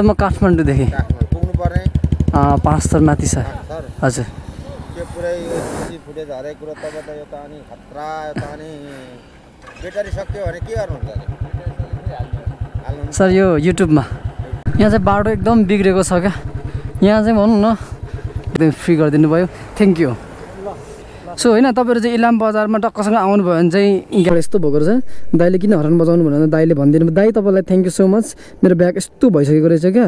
वास्तवमा काठमाडौँ देखे पुग्नु पर्ने ५ सर माथि छ हजुर के पुरै सिसी फुटेज हरे कुरा तब त यो त अनि खतरा यो त अनि ब्याट्री सक्यो भने के गर्नु हुन्छ सर यो युट्युब मा यहाँ चाहिँ बाटो एकदम बिग्रेको छ के यहाँ चाहिँ भन्नु न एकदम फ्री गरिदिनु भयो थ्यांक यू सो हैन तपाईहरु चाहिँ इलाम बजारमा टक्कसँग आउनु भयो भने चाहिँ यहाँ यस्तो भएको रहेछ दाइले किन हर्न बजाउनु भन्नु भने दाइले भन्दिनु दाइ तपाईलाई थ्यांक यू सो मच मेरो ब्याग यस्तो भइसकेको रहेछ के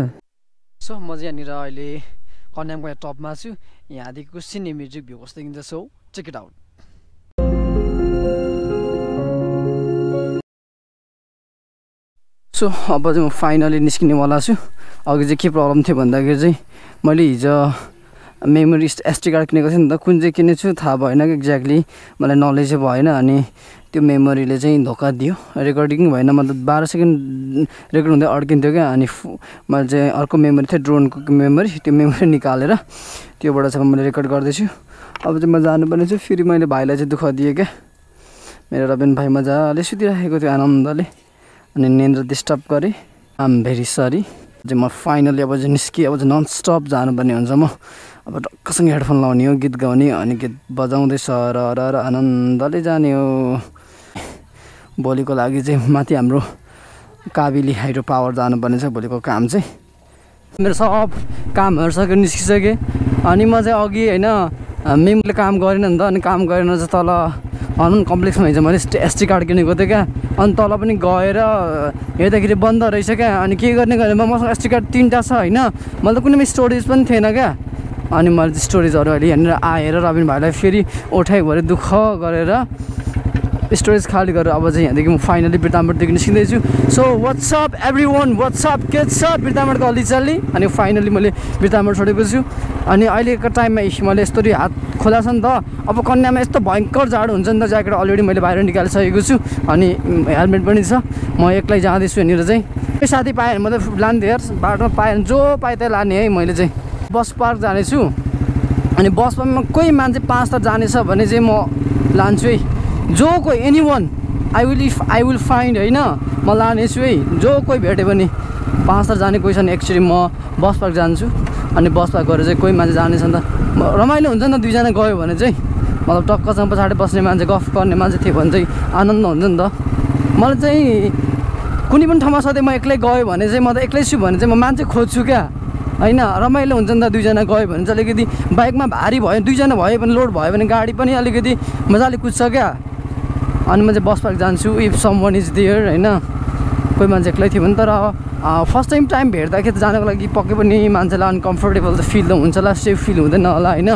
सो म चाहिँ यहाँनिर अहिले कन्यामको टपमा छु यहाँदेखिको सिने म्युजिक भ्यू कस्तो देखिन्छ so check it out so अब चाहिँ म फाइनली निस्किनेवाला छु अघि चाहिँ के प्रब्लम थियो भन्दाखेरि चाहिँ मैले हिजो मेमोरी एसडी कार्ड किनेको थिएँ नि त कुन चाहिँ किनेछु थाहा भएन एक्ज्याक्टली मलाई नलेजै भएन अनि त्यो मेमोरीले चाहिँ धोका दियो रेकर्डिङ भएन मतलब 12 सेकेन्ड रेकर्ड हुँदै अड्किन्थ्यो क्या अनि मैले चाहिँ अर्को मेमोरी थियो ड्रोनको मेमोरी त्यो मेमोरी निकालेर त्योबाट चाहिँ मैले रेकर्ड गर्दैछु अब चाहिँ म जानुपर्ने छु फेरि मैले भाइलाई चाहिँ दुःख दिएँ क्या मेरो रबिन भाइ मजाले सुतिराखेको थियो आनन्दले अनि निन्द्रा डिस्टर्ब गरेँ आइ एम भेरी सरी चाहिँ म फाइनली अब चाहिँ निस्केँ अब चाहिँ ननस्टप जानुपर्ने हुन्छ म अब टक्कसँग हेडफोन लाउने हो गीत गाउने अनि गीत बजाउँदै सरर आनन्दले जाने हो भोलिको लागि चाहिँ माथि हाम्रो काबिली हाइड्रो पावर जानुपर्ने छ भोलिको काम चाहिँ मेरो सब कामहरू सकेर निस्किसकेँ अनि म चाहिँ अघि होइन मेमोले काम गरेन नि त अनि काम गरेन चाहिँ तल हनुमान कम्प्लेक्समा हिजो मैले एसटी कार्ड किनेको थिएँ क्या अनि तल पनि गएर हेर्दाखेरि बन्द रहेछ क्या अनि के गर्ने गरेमा मसँग एसटी कार्ड 3टा छ होइन मैले त कुनै स्टोरेज पनि थिएन क्या अनि मैले स्टोरेजहरू अहिले यहाँनिर आएर रबिन भाइलाई फेरि उठाइ भएर दुःख गरेर स्टोरेज खाली गरेर अब चाहिँ यहाँदेखि म फाइनली बिर्तामोडदेखि निस्किँदैछु so what's up everyone what's up के छ बिर्तामोडको अलि चल्ली अनि फाइनली मैले बिर्तामोड छोडेको छु अनि अहिलेको टाइममा मैले यस्तरी हात खोला छ नि त अब कन्यामा यस्तो भयङ्कर जाडो हुन्छ नि त ज्याकेट अलरेडी मैले बाहिर निकालिसकेको छु अनि हेलमेट पनि छ म एक्लै जाँदैछु यहाँनिर चाहिँ कोही साथी पाएँ भने मतलब लान्थेँ यार बाटोमा पाएँ भने जो पाएँ त्यही लाने है मैले चाहिँ बस पार्क जानेछु अनि बस पार्कमा कोही मान्छे 5 त जानेछ भने चाहिँ म लान्छु है जो कोही anyone I will find होइन म लानेछु है जो कोही भेट्यो भने 5 त जाने कोही छ भने एक्चुली म बस पार्क जान्छु अनि बस पार्क गएर चाहिँ कोही मान्छे जानेछ नि त रमाइलो हुन्छ नि त दुईजना गयो भने चाहिँ मतलब टक्कसँग पछाडि बस्ने मान्छे गफ गर्ने मान्छे थियो भने चाहिँ आनन्द हुन्छ नि त मलाई चाहिँ कुनै पनि ठाउँमा सधैँ म एक्लै गयो भने चाहिँ म त एक्लै छु भने चाहिँ म मान्छे खोज्छु क्या हैन रमाइलो हुन्छ नि त दुईजना गयो भने चाहिँ अलिकति बाइकमा भारी भयो दुईजना भयो भने लोड भयो भने गाडी पनि अलिकति मजाले कुद्छ क्या अनि म चाहिँ बस पार्क जान्छु if someone is there हैन कोही मान्छे एक्लै थियो भने तर फर्स्ट टाइम भेट्दाखेरि जानको लागि पक्कै पनि मान्छेलाई अनकम्फर्टेबल त फिल त हुन्छ होला सेफ फिल हुँदैन होला हैन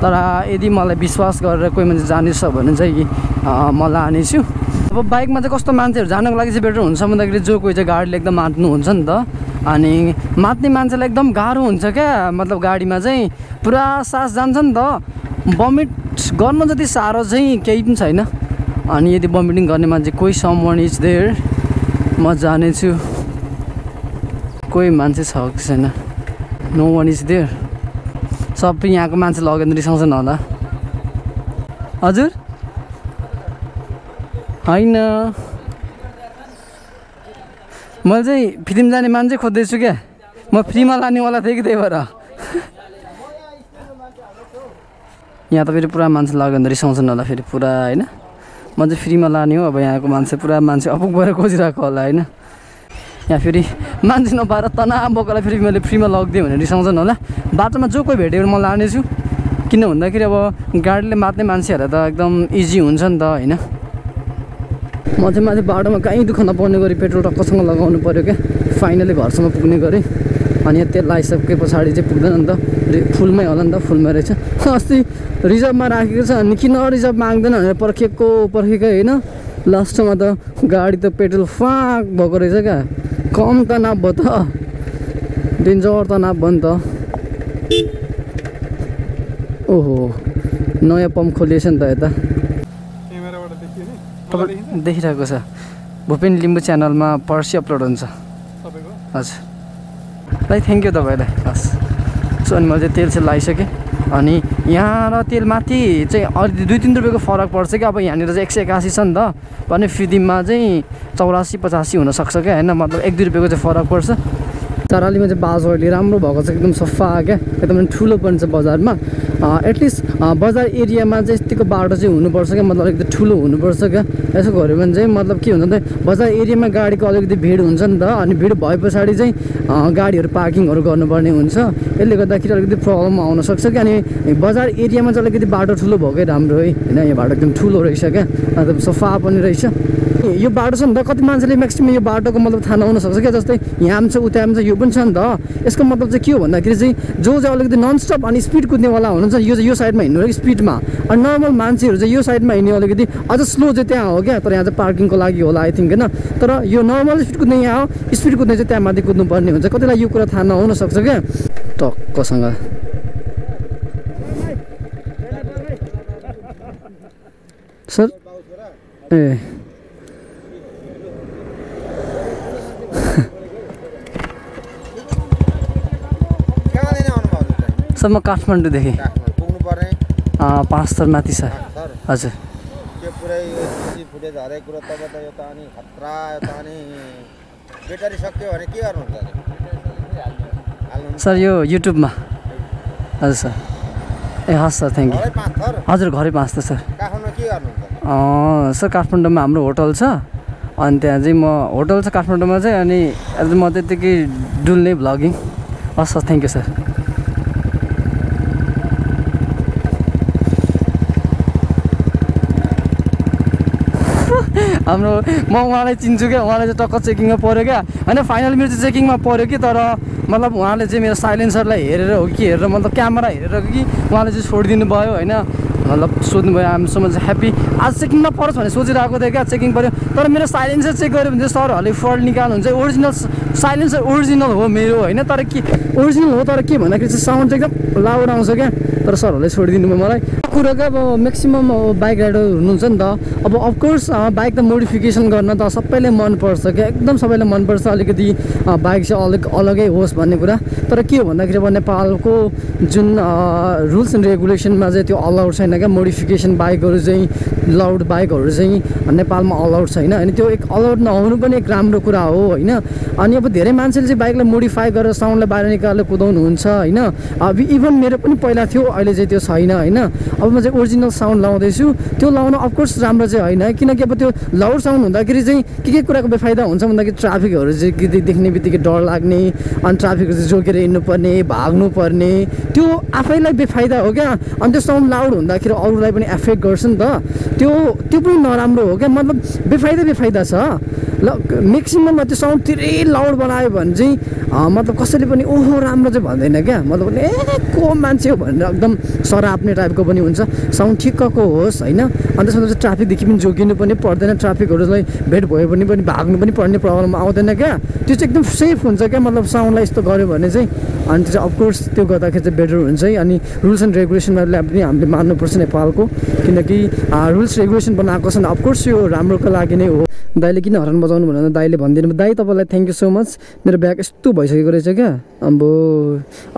तर यदि मलाई विश्वास गरेर कोही मान्छे जानेछ भने चाहिँ म लानेछु अब बाइकमा चाहिँ कस्तो मान्छेहरू जानको लागि चाहिँ बेटर हुन्छ भन्दाखेरि जो कोही चाहिँ गाडीले एकदम मात्नुहुन्छ नि त अनि मात्ने मान्छेलाई एकदम गाह्रो हुन्छ क्या मतलब गाडीमा चाहिँ पुरा सास जान्छ नि त भमिट गर्नु जति साह्रो चाहिँ केही पनि छैन अनि यदि भमिटिङ गर्ने मान्छे कोही समवन इज देयर म जानेछु कोही मान्छे छ कि छैन नो वान इज देयर सबै यहाँको मान्छे लगेर रिसाउँछन् होला हजुर होइन मैले चाहिँ फिल्म जाने मान्छे खोज्दैछु क्या म फ्रीमा लानेवाला थिएँ कि त्यही भएर यहाँ त फेरि पुरा मान्छे लगेर रिसाउँछन् होला फेरि पुरा होइन म चाहिँ फ्रीमा लाने हो अब यहाँको मान्छे पुरा मान्छे अपुग भएर खोजिरहेको होला होइन यहाँ फेरि मान्छे नपाएर तनाव बोकोलाई फेरि मैले फ्रीमा लगिदिएँ भनेर रिसाउँछन् होला बाटोमा जो कोही भेट्यो भने म लानेछु किन भन्दाखेरि अब गाडीले मात्ने मान्छेहरूलाई त एकदम इजी हुन्छ नि त होइन म चाहिँ माथि बाटोमा कहीँ दुःख नपर्ने गरी पेट्रोल टक्कसँग लगाउनु पऱ्यो क्या फाइनली घरसम्म पुग्ने गरेँ अनि यहाँ तेल लगाइसके पछाडि चाहिँ पुग्दैन नि त फुलमै होला नि त फुलमै रहेछ अस्ति रिजर्भमा राखेको छ अनि किन रिजर्भ माग्दैन भनेर पर्खेको होइन लास्टमा त गाडी त पेट्रोल फाँक भएको रहेछ क्या कम तनाव भयो त डेन्जर तनाव भयो नि त ओहो नयाँ पम्प खोलिएछ नि त यता देखिरहेको छ भुपेन लिम्बू च्यानलमा पर्सि अपलोड हुन्छ हजुर भाइ थ्याङ्क यू तपाईँलाई हस् सो अनि मैले चाहिँ तेल लगाइसकेँ अनि यहाँ र तेल माथि चाहिँ अलि 2-3 रुपियाँको फरक पर्छ क्या अब यहाँनिर चाहिँ 181 छ नि त भने फिदिममा चाहिँ 84-85 हुनसक्छ क्या होइन मतलब 1-2 रुपियाँको चाहिँ फरक पर्छ तरालीमा चाहिँ बाज अहिले राम्रो भएको छ एकदम सफा के एकदम ठुलो पनि छ बजारमा एटलिस्ट बजार एरियामा चाहिँ यतिको बाटो चाहिँ हुनुपर्छ के मतलब एकदम ठुलो हुनुपर्छ के यसो गरे भने चाहिँ मतलब के हुन्छ नि बजार एरियामा गाडीको अलिकति भिड हुन्छ नि त अनि भिड भए पछाडी चाहिँ गाडीहरु पार्किङहरु गर्नुपर्ने हुन्छ यसले गर्दाखेरि अलिकति प्रब्लम आउन सक्छ के अनि बजार एरियामा चाहिँ अलिकति बाटो ठुलो भकै राम्रो है हैन यो बाटो एकदम ठुलो रहेछ के एकदम सफा पनि रहेछ यो बाटो छ नि त कति मान्छेले म्याक्सिमम यो बाटोको मतलब थाहा नहुन सक्छ के जस्तै याम छ उताम छ यो पनि छ नि त यसको मतलब चाहिँ के हो भन्दाखेरि चाहिँ जो चाहिँ अलिकति ननस्टप अनि स्पिड कुद्नेवाला हुनुहुन्छ यो साइडमा हिँड्नु र स्पिडमा अनि नर्मल मान्छेहरु चाहिँ यो साइडमा हिँड्ने अलिकति अझ स्लो चाहिँ त्यहाँ हो क्या तर यहाँ चाहिँ पार्किङको लागि होला आई थिंक हैन तर यो नर्मल स्पिड कुद्ने यहाँ हो स्पिड कुद्ने चाहिँ त्यहाँ माथि कुद्नु पर्ने हुन्छ कतिलाई यो कुरा थाहा नहुन सक्छ के टक्कसँग सर ए म काठमाडौँ देखि पुग्नु पर्ने ५ सर माथि छ हजुर त्यो पुरै सिसी फुटेज हरे कुरा तब त यो त अनि खतरा यो त अनि ब्याट्री सक्यो भने के गर्नु हुन्छ अरे सर यो युट्युबमा हजुर सर ए हस् सर थ्यांक यू हजुर घरै ५ त सर काठमाडौँमा के गर्नु हुन्छ सर काठमाडौँमा हाम्रो होटल छ अनि त्यहाँ चाहिँ म होटल छ काठमाडौँमा चाहिँ अनि म त्यतिकै डुल्ने भ्लगिङ हस् सर थ्यांक यू सर हाम्रो म उहाँलाई चिन्छु के उहाँले चाहिँ टक्क चेकिङमा पर्यो क्या हैन फाइनल मेरो चाहिँ चेकिङमा पर्यो कि तर मतलब उहाँले चाहिँ मेरो साइलेन्सरलाई हेरेर हो कि हेरेर मतलब क्यामेरा हेरेर कि उहाँले चाहिँ छोडिदिनु भयो हैन मतलब सोध्नुभयो I am so much happy आज चेकिङमा परोस् भने सोचिरहेको थिएँ क्या चेकिङ पर्यो तर मेरो साइलेन्सर चेक गर्यो भने चाहिँ सरहरूले फल्ट निकाल्नुहुन्छ ओरिजिनल साइलेन्सर ओरिजिनल हो मेरो हैन तर के ओरिजिनल हो तर के भन्दाखेरि चाहिँ साउन्ड चाहिँ एकदम लाउड आउँछ क्या तर सरहरूले छोडिदिनु भयो मलाई कुरा के अब म्याक्सिमम बाइक राइडर हुनुहुन्छ नि त अब अफकोर्स बाइक त मोडिफिकेसन गर्न त सबैले मनपर्छ क्या एकदम सबैले मनपर्छ अलिकति बाइक चाहिँ अलगै होस् भन्ने कुरा तर के हो भन्दाखेरि अब नेपालको जुन रुल्स एन्ड रेगुलेसनमा चाहिँ त्यो अलाउड छैन क्या मोडिफिकेसन बाइकहरु चाहिँ लाउड बाइकहरु चाहिँ नेपालमा अलाउड छैन हैन त्यो एक अलाउड नहुनु पनि एक राम्रो कुरा हो हैन अनि अब धेरै मान्छेले चाहिँ बाइकलाई मोडिफाई गरेर साउन्डलाई बाहिर निकालेर कुदाउनु हुन्छ हैन अब इभन मेरो पनि पहिला थियो अहिले चाहिँ त्यो छैन हैन अब म चाहिँ ओरिजिनल साउन्ड लाउँदैछु त्यो लाउन अफकोर्स राम्रो चाहिँ हैन किनकि अब त्यो लाउड साउन्ड हुँदाखेरि चाहिँ के कुराको बेफाइदा हुन्छ भन्दाखेरि ट्राफिकहरु चाहिँ देख्ने बित्तिकै डर लाग्ने अनि ट्राफिकहरु चाहिँ जोगेर हिँड्नु पर्ने भाग्नु पर्ने त्यो आफैलाई बेफाइदा हो क्या अनि त्यो साउन्ड लाउड हुँदाखेरि अरूलाई पनि एफेक्ट गर्छ नि त त्यो पनि नराम्रो हो क्या मतलब बेफाइदा छ म्याक्सिमम त्यो साउन्ड धेरै लाउड बनायो भने चाहिँ मतलब कसैले पनि ओहो राम्रो चाहिँ भन्दैन क्या मतलब ए को मान्छे हो भनेर एकदम सराप्ने टाइपको पनि हुन्छ साउन्ड ठिक्कको होस् हैन अनि त्यसमा चाहिँ ट्राफिकदेखि पनि जोगिनु पनि पर्दैन ट्राफिकहरुलाई भेट भयो पनि भाग्नु पनि पर्ने प्रब्लम आउँदैन क्या त्यो चाहिँ एकदम सेफ हुन्छ क्या मतलब साउन्डलाई यस्तो गर्यो भने चाहिँ अनि त्यो चाहिँ अफकोर्स त्यो गर्दाखेरि चाहिँ बेटर हुन्छ है अनि रुल्स एन्ड रेगुलेसनहरूलाई पनि हामीले मान्नुपर्छ नेपालको किनकि रुल्स रेगुलेसन बनाएको छ अफकोर्स यो राम्रोको लागि नै हो दाइले किन हर्न बजाउनु भनेर दाइले भन्दिनु दाइ तपाईलाई थ्यांक यू सो मच मेरो ब्याग यस्तो भइसकेको रहेछ क्या अब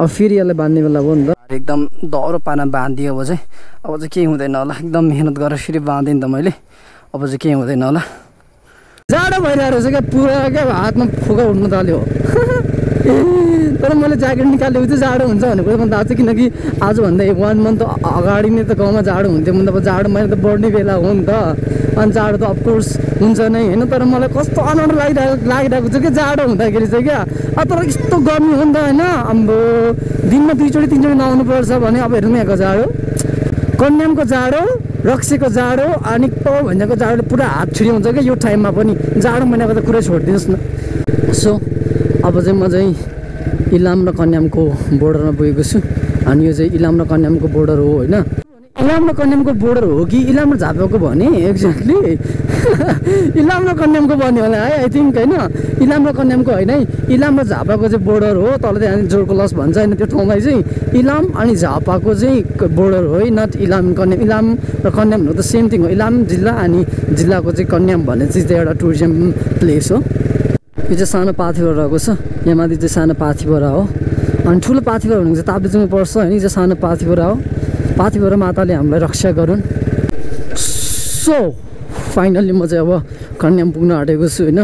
फेरि यसलाई बाँध्ने बेला हो नि त एकदम दह्रो पाना बाँधियो अब चाहिँ केही हुँदैन होला एकदम मेहनत गरेर फेरि बाँधेँ नि त मैले अब चाहिँ केही हुँदैन होला जाडो भइरहेको छ क्या पुरा क्या हातमा फोका उठ्नु थाल्यो तर मैले ज्याकेट निकालेको चाहिँ जाडो हुन्छ भनेको मलाई थाहा छ किनकि आजभन्दा 1 मन्थ अगाडि नै त गाउँमा जाडो हुन्थ्यो भने अब जाडो महिना त बढ्ने बेला हो नि त अनि जाडो त अफकोर्स हुन्छ नै हैन तर मलाई कस्तो अनौठो लागिरहेको छ कि जाडो हुँदाखेरि चाहिँ क्या तर यस्तो गर्मी हो नि त हैन अम्बो दिनमा 2-3 चोटि नआउनुपर्छ भने अब हेर्नु यहाँको जाडो कन्यामको जाडो रक्सीको जाडो अनि पाउ भन्नेको जाडोले पुरा हात छिरिन्छ क्या यो टाइममा पनि जाडो महिनाको त कुरा छोडिदिनुहोस् न सो अब चाहिँ म चाहिँ इलाम र कन्यामको बोर्डरमा पुगेको छु अनि यो चाहिँ इलाम र कन्यामको बोर्डर हो हैन इलाम र कन्यामको बोर्डर हो कि इलाम र झापाको भने एक्ज्याक्टली इलाम र कन्यामको भन्ने होला है आई थिंक हैन इलाम र कन्यामको हैन इलाम र झापाको चाहिँ बोर्डर हो तल त्यहाँ जोडको लस भन्छ हैन त्यो ठाउँलाई चाहिँ इलाम अनि झापाको चाहिँ बोर्डर हो नट इलाम कन्याम इलाम र कन्याम हो त सेम थिङ हो इलाम जिल्ला अनि जिल्लाको चाहिँ कन्याम भन्ने चाहिँ एउटा टुरिज्म प्लेस हो यो चाहिँ सानो पाथिभरा रहेको छ यहाँ माथि चाहिँ सानो पाथिभरा हो अनि ठुलो पाथिभरा भनेको चाहिँ ताप्लेजुङमा पर्छ हैन यो चाहिँ सानो पाथिभरा हो पाथिभरा माताले हामीलाई रक्षा गरून् सो फाइनली म चाहिँ अब कन्याम पुग्न आँटेको छु हैन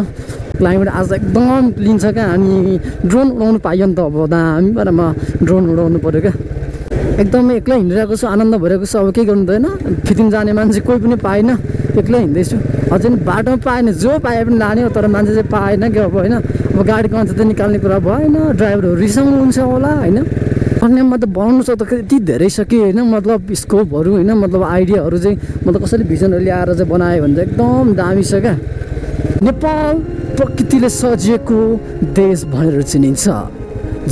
क्लाइमेट आज एकदम क्लिन छ क्या अनि ड्रोन उडाउन पाइयो नि त अब दामी भएर म ड्रोन उडाउनु पर्यो क्या एकदमै एक्लै हिँडिरहेको छु आनन्द भइरहेको छु अब के गर्नु त हैन फिटिङ जाने मान्छे कोही पनि पाएन एक्लै हिँड्दै छु अझै बाटोमा पाएन जो पाए पनि लाने तर मान्छे चाहिँ पाएन के अब हैन अब गाडी कहाँ छ त निकाल्ने कुरा भएन ड्राइभरहरू रिसाउनुहुन्छ होला हैन अन्यमा त बनाउनु सक्दा त्यति धेरै सके हैन मतलब स्कोपहरु हैन मतलब आइडियाहरु चाहिँ मतलब कसरी भिजनहरु ल्याएर चाहिँ बनाए भने एकदम दामी छ क्या नेपाल प्रकृतिले सजिएको देश भनेर चिनिन्छ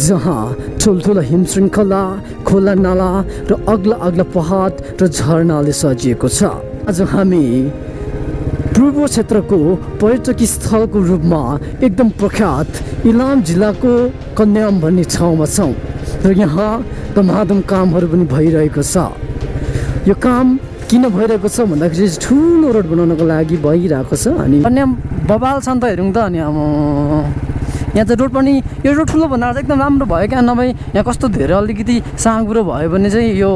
जहाँ ठुल्ठुला हिमशृङ्खला खोला नाला र अग्ला अग्ला पहाड र झरनाले सजिएको छ आज हामी पूर्व क्षेत्रको पर्यटकीय स्थलको रूपमा एकदम प्रख्यात इलाम जिल्लाको कन्याम भन्ने ठाउँमा छौं र यहाँ धमाधम कामहरु पनि भइरहेको छ यो काम किन भइरहेको छ भन्दाखेरि ठूलो रोड बनाउनको लागि भइरहेको छ अनि अन्य बबाल छ नि त हेरौँ त अनि यहाँ चाहिँ रोड पनि यो रोड ठुलो भन्दा एकदम राम्रो भयो क्या नभए यहाँ कस्तो धेरै अलिकति साँगुरो भयो भने चाहिँ यो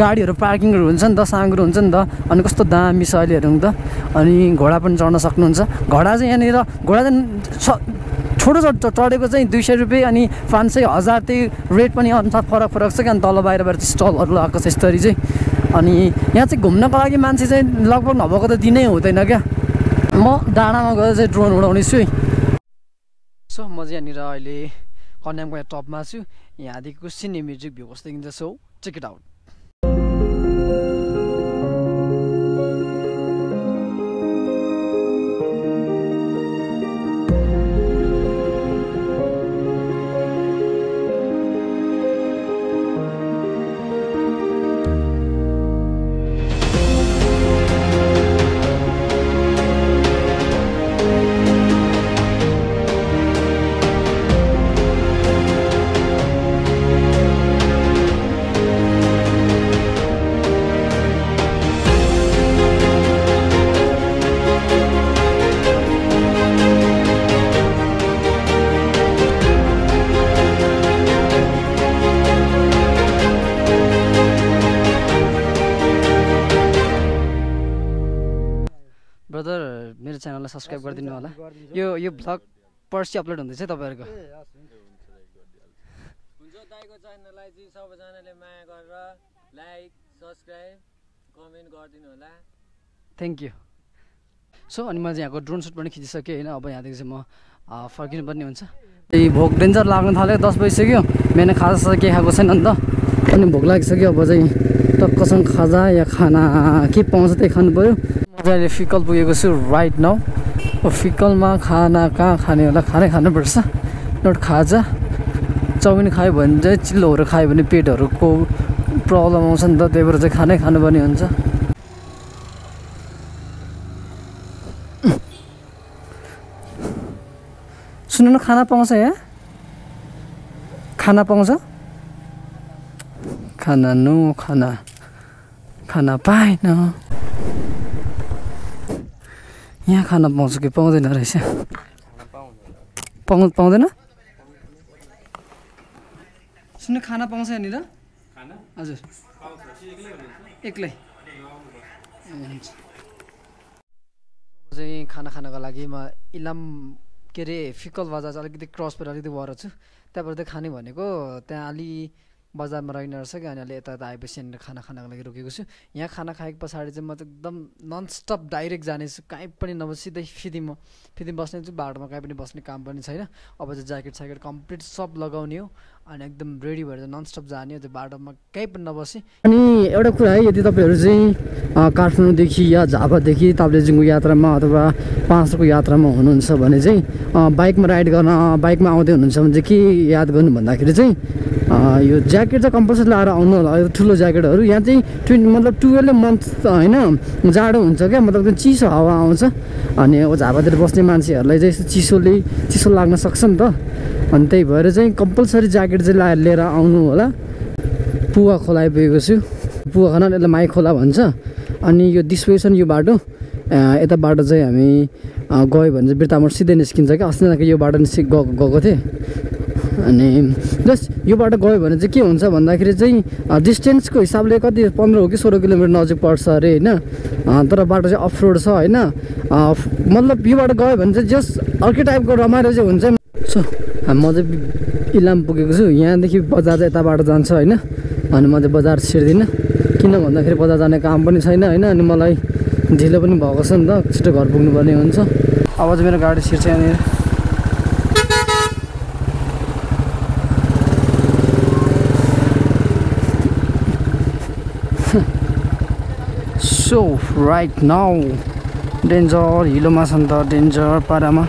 गाडीहरु पार्किङहरु हुन्छ नि त साँगुरो हुन्छ नि त अनि कस्तो दामी छ अहिले हेरौँ त अनि घोडा पनि चढ्न सक्नुहुन्छ घोडा चाहिँ यहाँ नेर घोडा चाहिँ छोटो छोटो चढेको चाहिँ 200 रुपैयाँ अनि 500 1000 त्यही रेट पनि अनुसार फरक फरक छ क्या तल बाहिरबाट स्टलहरु लगाएको छ यसरी चाहिँ अनि यहाँ चाहिँ घुम्नको लागि मान्छे चाहिँ लगभग नभएको त दिनै हुँदैन क्या म डाँडामा गएर चाहिँ ड्रोन उडाउने छु सो म चाहिँ यहाँनिर अहिले कन्यामको टपमा छु यहाँदेखिको सिने म्युजिक भ्यू कस्तो देखिन्छ सो चेक इट आउट च्यानललाई सब्स्क्राइब गरिदिनु होला यो यो भ्लग पर्सि अपलोड हुँदैछ तपाईहरुको हुन्छ दाइको च्यानललाई जी सबैजनाले माया गरेर लाइक सब्स्क्राइब कमेन्ट गरिदिनु होला थ्यांक यू सो अनि म यहाँको ड्रोन शट पनि खिचिसके हैन अब यहाँदेखि चाहिँ म फर्किनु पर्ने हुन्छ त्यही भोक डेन्जर लाग्न थाल्यो 10 बजिसक्यो मैले खाजा के खाएको छैन नि त अनि भोक लागिसक्यो अब चाहिँ टक्कसँग खाजा या खाना के पाउँछ त्यही खानु पर्यो मैले फिकल पुगेको छु राइट नाउ फिकलमा खाना कहाँ खाने होला खानै खानुपर्छ नट खाजा चाउमिन खायो भने चाहिँ चिल्लोहरू खायो भने पेटहरूको प्रब्लम आउँछ नि त त्यही भएर चाहिँ खानै खानुपर्ने हुन्छ सुन्नु न खाना पाउँछ यहाँ खाना पाउँछ खाना नो खाना खाना पाएन यहाँ खाना पाउँछ कि पाउँदैन रहेछ पाउँदैन सुन्नु खाना पाउँछ यहाँनिर हजुर एक्लै चाहिँ खाना खानको लागि म इलाम के अरे फिकल बजार चाहिँ अलिकति क्रस पर अलिकति भएर छु त्यहाँबाट चाहिँ खाने भनेको त्यहाँ अलि बजारमा रहेन रहेछ कि अनि अहिले यता आएपछि यहाँनिर खाना खानको लागि रोकेको छु यहाँ खाना खाएको पछाडि चाहिँ म त एकदम ननस्टप डाइरेक्ट जानेछु कहीँ पनि नभए सिधै फिदी बस्ने छु बाटोमा कहीँ पनि बस्ने काम पनि छैन अब चाहिँ ज्याकेट स्याकेट कम्प्लिट सब लगाउने हो अनि एकदम रेडी भएर चाहिँ ननस्टप जाने हो त्यो बाटोमा कहीँ पनि नबसी अनि एउटा कुरा है यदि तपाईँहरू चाहिँ काठमाडौँदेखि या झापादेखि ताप्लेजुङको यात्रामा अथवा पाँचको यात्रामा हुनुहुन्छ भने चाहिँ बाइकमा राइड गर्न बाइकमा आउँदै हुनुहुन्छ भने चाहिँ के याद गर्नु भन्दाखेरि चाहिँ यो ज्याकेट चाहिँ कम्पलसरी लाएर आउनु होला यो ठुलो ज्याकेटहरू यहाँ चाहिँ 12 मन्थ हैन जाडो हुन्छ क्या मतलब चिसो हावा आउँछ अनि झापातिर बस्ने मान्छेहरूलाई चाहिँ चिसो लाग्न सक्छ नि त अनि त्यही भएर चाहिँ कम्पलसरी ज्याकेट चाहिँ लिएर आउनु होला पुवा खोला आइपुगेको छु पुवा खाना यसलाई माइ खोला भन्छ अनि यो दिस वे छ नि यो बाटो यता बाटो चाहिँ हामी गयो भने चाहिँ बिर्तामोड सिधै निस्किन्छ क्या अस्ति नै यो बाटो निस्कि गएको थिएँ अनि प्लस योबाट गयो भने चाहिँ के हुन्छ भन्दाखेरि चाहिँ डिस्टेन्सको हिसाबले कति 15 हो कि 16 किलोमिटर नजिक पर्छ अरे हैन तर बाटो चाहिँ अफ रोड छ हैन मतलब योबाट गयो भने चाहिँ जस्ट अर्कै टाइपको रमाइलो चाहिँ हुन्छ सो म चाहिँ इलाम पुगेको छु यहाँ देखि बजार यताबाट जान्छ हैन अनि म चाहिँ बजार छिर्दिन किन भन्दाखेरि बजार जाने काम पनि छैन हैन अनि मलाई ढिलो पनि भएको छ नि त छिटो घर पुग्नु पर्ने हुन्छ अब चाहिँ मेरो गाडी छिर्छ यहाँ So right now, danger, Iloma Santa, danger, Parama.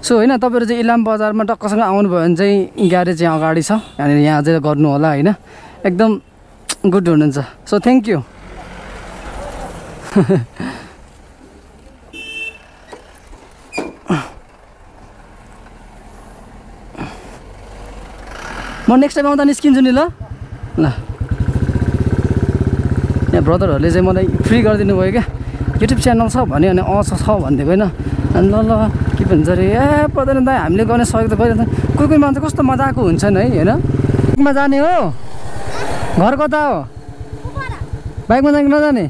So हैन तपाईहरु चाहिँ इलाम बजारमा टक्कसँग आउनु भयो भने चाहिँ ग्यारेज यहाँ अगाडि छ अनि यहाँ अझै गर्नु होला हैन एकदम गुड हुनुहुन्छ सो थ्यांक यू म नेक्स्ट टाइम आउँदा निस्किन्छु नि ल ल यहाँ ब्रदरहरुले चाहिँ मलाई फ्री गरिदिनु भयो के युट्युब च्यानल छ भन्यो अनि अ छ भन्दिएको हैन अनि ल ल के भन्छ रे ए पदैन दाइ हामीले गर्ने सहयोग त गरिन्छ कुन कुन मान्छे कस्तो मजाको हुन्छन् है हैन बाइकमा जाने हो घर कता हो बाइकमा जाने नजाने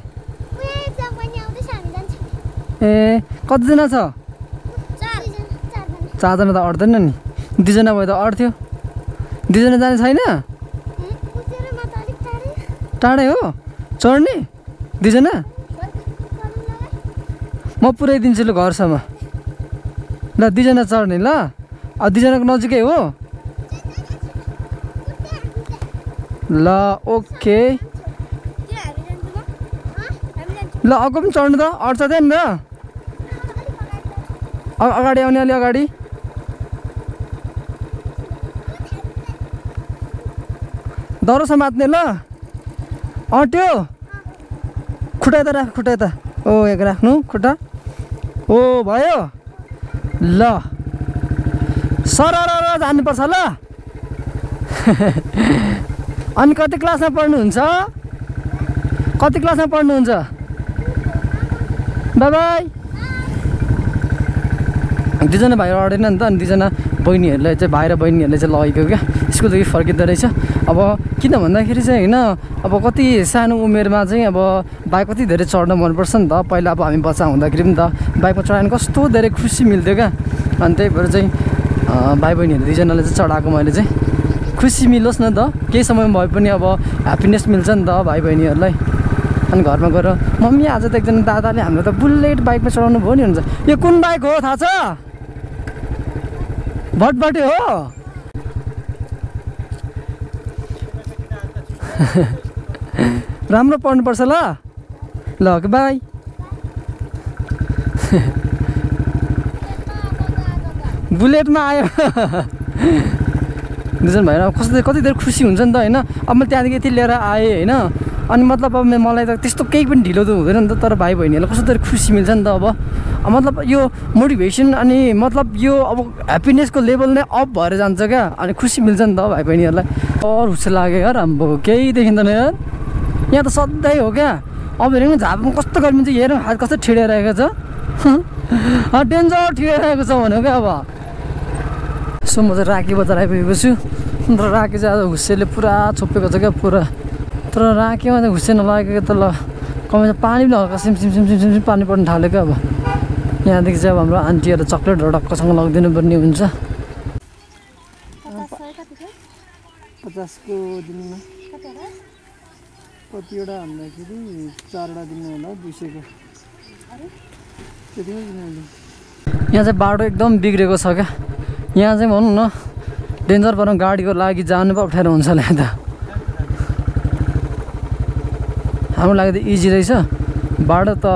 ए कतिजना छ चारजना त अट्दैन नि दुईजना भए त अट्थ्यो दुईजना जाने छैन टाढै हो चढ्ने दुईजना म पुर्याइदिन्छु ल घरसम्म ल दुईजना चढ्ने ल दुईजनाको नजिकै हो ल ओके ल अगाडि पनि चढ्नु त अट्छ त्यहाँ नि त अगाडि आउने अलि अगाडि दरो समात्ने ल अट्यो खुट्टा त राख खुट्टा त ओ एक राख्नु खुट्टा ओ भयो ल सरर जानु पर्छ ल अनि कति क्लासमा पढ्नुहुन्छ कति क्लासमा पढ्नुहुन्छ बाइ बाइ दुईजना भाइहरू अडेन नि त अनि दुईजना बहिनीहरूलाई चाहिँ भाइ र बहिनीहरूले चाहिँ लगेको क्या स्कुलदेखि फर्किँदै रहेछ अब किन भन्दाखेरि चाहिँ हैन अब कति सानो उमेरमा चाहिँ अब बाइक कति धेरै चढ्न मनपर्छ नि त पहिला अब हामी बच्चा हुँदाखेरि पनि त बाइकमा चढाउन कस्तो धेरै खुसी मिल्थ्यो क्या अनि त्यही भएर चाहिँ भाइ बहिनीहरू दुईजनाले चाहिँ चढाएको मैले चाहिँ खुसी मिलोस् न त केही समयमा भए पनि अब ह्याप्पिनेस मिल्छ नि त भाइ बहिनीहरूलाई अनि घरमा गएर मम्मी आज त एकजना दादाले हामीलाई त बुलेट बाइकमा चढाउनु भयो नि हुन्छ यो कुन बाइक हो थाहा छ भटभटे हो राम्रो पढ्नुपर्छ ल ल ओके बाइ बुलेटमा आयो दुईजना भाइ कस्तो कति धेरै खुसी हुन्छ नि त हैन अब मैले त्यहाँदेखि यति लिएर आएँ हैन अनि मतलब अब मलाई त त्यस्तो केही पनि ढिलो त हुँदैन नि त तर भाइ बहिनीहरूलाई कस्तो धेरै खुसी मिल्छ नि त अब मतलब यो मोटिभेसन अनि मतलब यो अब ह्याप्पिनेसको लेभल नै अप भएर जान्छ क्या अनि खुसी मिल्छ नि त भाइ बहिनीहरूलाई अर हुस लाग्यो यार हाम्रो केही देखिँदैन यार यहाँ त सधैँ हो क्या अब हेरौँ झापमा कस्तो गर्मी चाहिँ हेरौँ हात कस्तो ठिडिरहेको छ डेन्जर ठिडिरहेको छ भन्यो क्या अब सो म चाहिँ राखी बजार आइपुगेको छु अन्त राखी चाहिँ आज हुसेलले पुरा छोपेको छ क्या पुरा तर राखेमा चाहिँ हुस्से नलागेको त ल कमाइ पानी पनि हल्का सिम सिम सिम सिम सिम पानी पर्न थालेको अब यहाँदेखि चाहिँ अब हाम्रो आन्टीहरू चक्लेटहरू ढक्कसँग लगिदिनु पर्ने हुन्छ 50 को दिनमा कतिवटा भन्दाखेरि 4 वटा दिनु होला 200 को यहाँ चाहिँ बाटो एकदम बिग्रेको छ क्या यहाँ चाहिँ भनौँ न डेन्जर बनाउँ गाडीको लागि जानु पो अप्ठ्यारो हुन्छ होला त हाम्रो लागि त इजी रहेछ बाटो त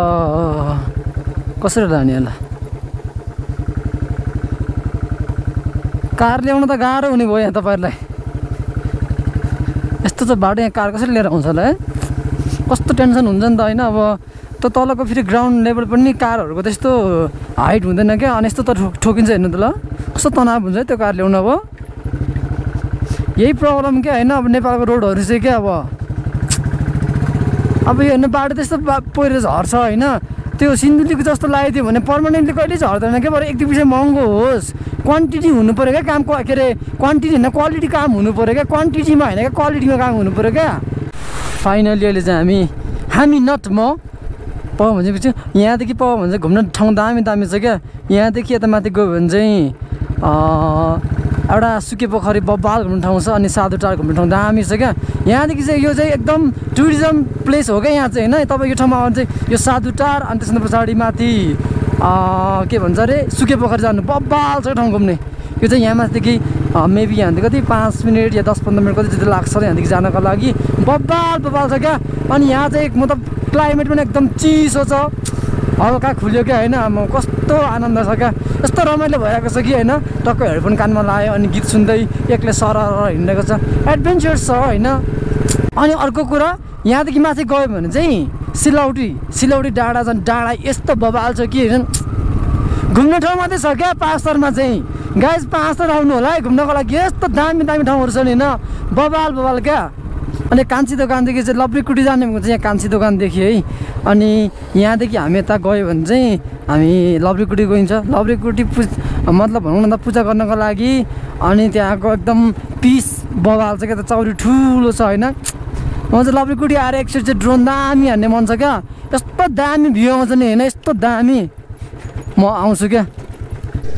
कसरी लाने होला कार ल्याउन त गाह्रो हुने भयो यहाँ तपाईहरुलाई यस्तो त बाटो यहाँ कार कसरी लिएर आउँछ होला है कस्तो टेन्सन हुन्छ नि त हैन अब त तलको फेरि ग्राउन्ड लेभल पनि कारहरुको त्यस्तो हाइट हुँदैन के अनि यस्तो त ठोकिन्छ हैन त ल कस्तो तनाव हुन्छ त्यो कार ल्याउन अब यही प्रब्लम के हैन अब नेपालको रोडहरु चाहिँ के अब यो हेर्नु बाटो त्यस्तो पहिरो झर्छ हैन त्यो सिन्धुलीको जस्तो लाग्यो भने पर्मानेन्टली कहिले झर्दैन के भर एक दुई विषय महँगो होस् क्वान्टिटी हुनु पर्यो के कामको के रे क्वान्टिटी हैन क्वालिटी काम हुनु पर्यो के क्वान्टिटीमा हैन के क्वालिटीमा काम हुनु पर्यो के फाइनली अहिले चाहिँ हामी नट म पाउ भनेपछि यहाँदेखि पाउ भन्छ घुम्न ठाउँ दामी दामी छ के यहाँदेखि यता माथि गयो भने चाहिँ एउटा सुके पोखरी बब्बाल घुम्न ठाउँ छ अनि साधु टार घुम्न ठाउँ दामी छ के यहाँदेखि चाहिँ यो चाहिँ एकदम टुरिज्म प्लेस हो क्या यहाँ चाहिँ हैन तपाईं यो ठाउँमा आउन चाहिँ यो साधु टार अनि त्यसको पछाडी माथि के भन्छ अरे सुके पोखरी जानु बब्बाल छ ठाउँ घुम्ने यो चाहिँ यहाँ माथिदेखि मेबी यहाँदेखि कति 5 मिनट या 10-15 मिनट कति जति लाग्छ यहाँदेखि जानको लागि बब्बाल बब्बाल छ क्या अनि यहाँ चाहिँ मतलब क्लाइमेट पनि एकदम चिसो छ हल्का खुल्यो क्या हैन म कस्तो आनन्द छ क्या यस्तो रमाइलो भएको छ कि हैन टक्क हेडफोन कानमा लायो अनि गीत सुन्दै एक्लै सरर हिँडेको छ एडभेन्चर छ हैन अनि अर्को कुरा यहाँदेखि माथि गयो भने चाहिँ सिलौटी डाँडा झन् डाँडा यस्तो बबाल छ कि हैन घुम्ने ठाउँ मात्रै छ क्या पाँचतरमा चाहिँ गाइज पाँचतर आउनु होला है घुम्नको लागि यस्तो दामी दामी ठाउँहरु छन् हैन बबाल बबाल क्या अनि कान्छी दोकानदेखि चाहिँ लप्रीकुटी जाने हुन्छ यहाँ कान्छी दोकानदेखि है अनि यहाँदेखि हामी यता गयो भने चाहिँ हामी लप्रीकुटी गइन्छ लप्रीकुटी मतलब भनौँ न त पूजा गर्नको लागि अनि त्यहाँको एकदम पिस बबाल छ क्या त चौरी ठुलो छ हैन म चाहिँ लप्रीकुटी आएर एकचोटि चाहिँ ड्रोन दामी हान्ने मन छ क्या यस्तो दामी भ्यू आउँछ नि हैन यस्तो दामी म आउँछु क्या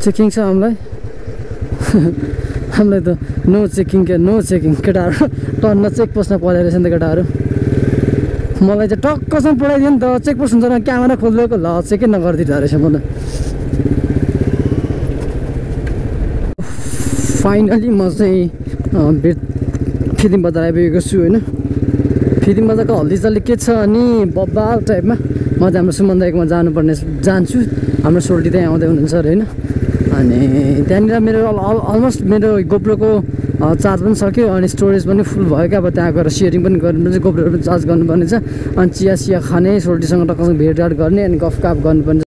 चेकिङ छ हामीलाई हामीलाई त नो चेकिङ के नो चेकिङ केटाहरू टन्न चेकपोस्टमा पढाइ रहेछ नि त केटाहरू मलाई चाहिँ टक्कसँग पढाइदियो नि त चेकपोस्ट हुन्छ क्यामेरा खोलिदिएको ल चेकै नगरिदिँदो रहेछ मलाई फाइनली म चाहिँ फिदिङ बजार आइपुगेको छु होइन फिदिङ बजारको हल्दी चल्ली के छ अनि बब्बाल टाइपमा म चाहिँ हाम्रो सुमन दाइकोमा जानुपर्ने जान्छु हाम्रो सोल्टी त्यहाँ आउँदै हुनुहुन्छ अरे होइन अनि त्यहाँनिर मेरो अलमोस्ट मेरो गोप्रोको चार्ज पनि सक्यो अनि स्टोरेज पनि फुल भयो क्या अब त्यहाँ गएर सेयरिङ पनि गर्नुपर्छ गोप्रोहरू पनि चार्ज गर्नुपर्ने छ अनि चिया खाने सोल्टीसँग टक्कसँग भेटघाट गर्ने अनि गफ गफ गर्नुपर्ने